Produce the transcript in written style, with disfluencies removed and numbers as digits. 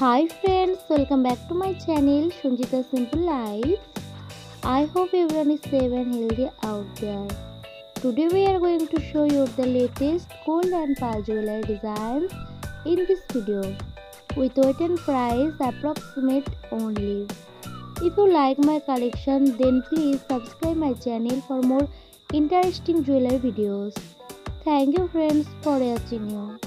Hi friends, welcome back to my channel Sanchita's Simple Life. I hope everyone is safe and healthy out there. Today we are going to show you the latest gold and pearl jewelry designs in this video with weight and price approximate only. If you like my collection, then please subscribe my channel for more interesting jewelry videos. Thank you friends for watching.